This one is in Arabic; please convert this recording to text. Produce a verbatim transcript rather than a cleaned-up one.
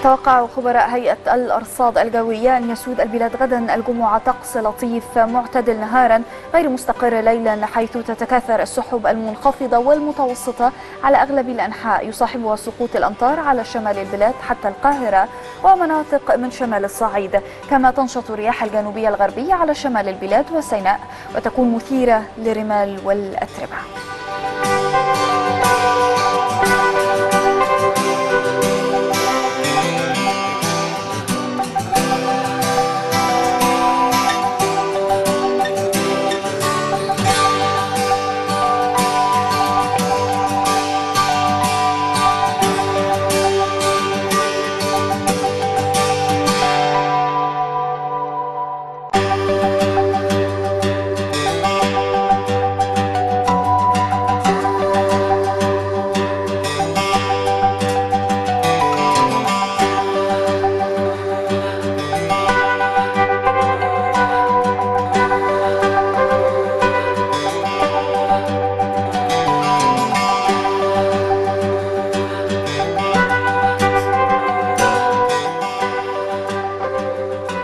يتوقع خبراء هيئة الأرصاد الجوية أن يسود البلاد غدا الجمعة طقس لطيف معتدل نهارا غير مستقر ليلا، حيث تتكاثر السحب المنخفضة والمتوسطة على أغلب الأنحاء، يصاحبها سقوط الأمطار على شمال البلاد حتى القاهرة ومناطق من شمال الصعيد، كما تنشط الرياح الجنوبية الغربية على شمال البلاد وسيناء وتكون مثيرة للرمال والأتربة.